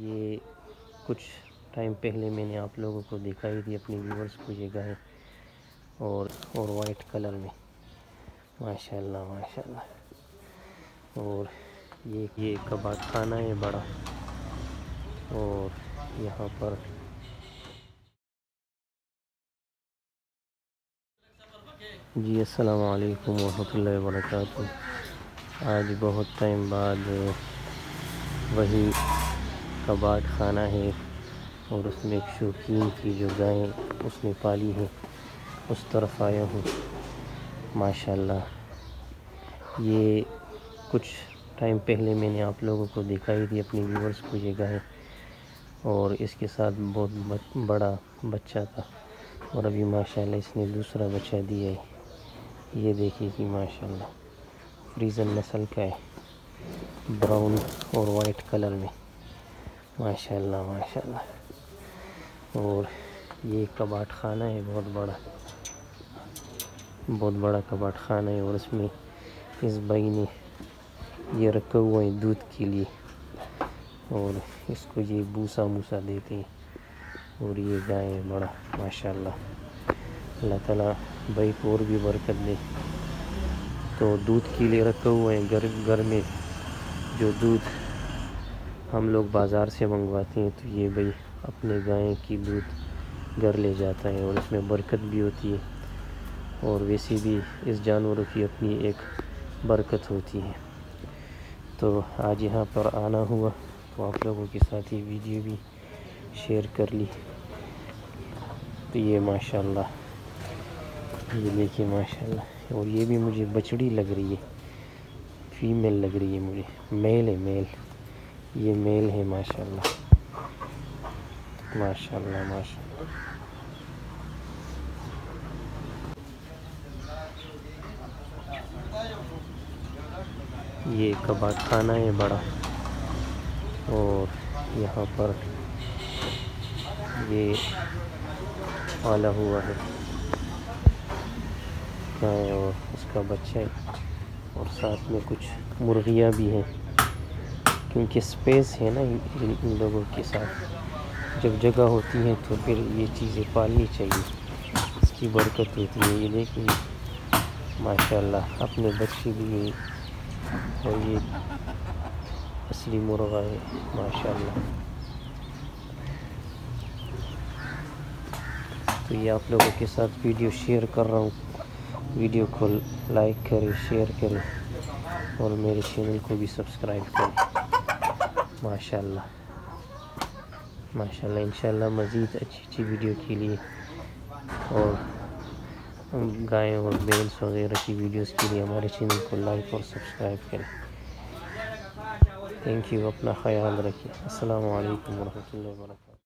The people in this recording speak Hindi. ये कुछ टाइम पहले मैंने आप लोगों को दिखाई थी, अपने व्यूवर्स को ये गाय और वाइट कलर में माशाल्लाह माशाल्लाह। और ये कबाड़ खाना है बड़ा, और यहाँ पर जी अस्सलाम वालेकुम रहमतुल्लाहि व बरकातहू। आज बहुत टाइम बाद वही कबाड़ खाना है और उसमें एक शौकीन की जो गाय उसने पाली है उस तरफ आया हूँ माशाल्लाह। ये कुछ टाइम पहले मैंने आप लोगों को दिखाई थी, अपने व्यूवर्स को ये गाय और इसके साथ बहुत बड़ा बच्चा था, और अभी माशाल्लाह इसने दूसरा बच्चा दिया है। ये देखिए कि माशाल्लाह फ्रीजन नस्ल का है, ब्राउन और वाइट कलर में माशाल्लाह माशाल्लाह। और ये कबाड़ खाना है बहुत बड़ा कबाड़ खाना है, और इसमें इस भाई ने ये रखा हुआ है दूध के लिए, और इसको ये भूसा देते हैं। और ये गाय बड़ा माशाल्लाह, अल्लाह ताला भाई को और भी बरकत दे। तो दूध के लिए रखा हुआ है, घर में जो दूध हम लोग बाज़ार से मंगवाते हैं तो ये भाई अपने गाय की दूध घर ले जाता है, और इसमें बरकत भी होती है, और वैसे भी इस जानवर की अपनी एक बरकत होती है। तो आज यहाँ पर आना हुआ तो आप लोगों के साथ ये वीडियो भी शेयर कर ली। तो ये माशाल्लाह ये देखिए माशाल्लाह, और ये भी मुझे बछड़ी लग रही है, फीमेल लग रही है मुझे, मेल है मेल, ये मेल है माशाल्लाह माशाल्लाह माशाल्लाह। ये कबाड़ खाना है बड़ा, और यहाँ पर ये पाला हुआ है गाय और उसका बच्चा है, और साथ में कुछ मुर्गियाँ भी हैं, क्योंकि स्पेस है ना इन लोगों के साथ, जब जगह होती है तो फिर ये चीज़ें पालनी चाहिए, इसकी बरकत होती है। ये देखिए माशाल्लाह अपने बच्चे भी, और ये असली मुर्गा है माशाल्लाह। तो ये आप लोगों के साथ वीडियो शेयर कर रहा हूँ, वीडियो को लाइक करें, शेयर करें, और मेरे चैनल को भी सब्सक्राइब करें माशाल्लाह माशाल्लाह। इंशाल्लाह मज़ीद अच्छी वीडियो के लिए और गाय और बैल्स वगैरह की वीडियोस के लिए हमारे चैनल को लाइक और सब्सक्राइब करें। थैंक यू, अपना ख्याल रखिए। अस्सलाम वालेकुम रहमतुल्लाहि व बरकातहू।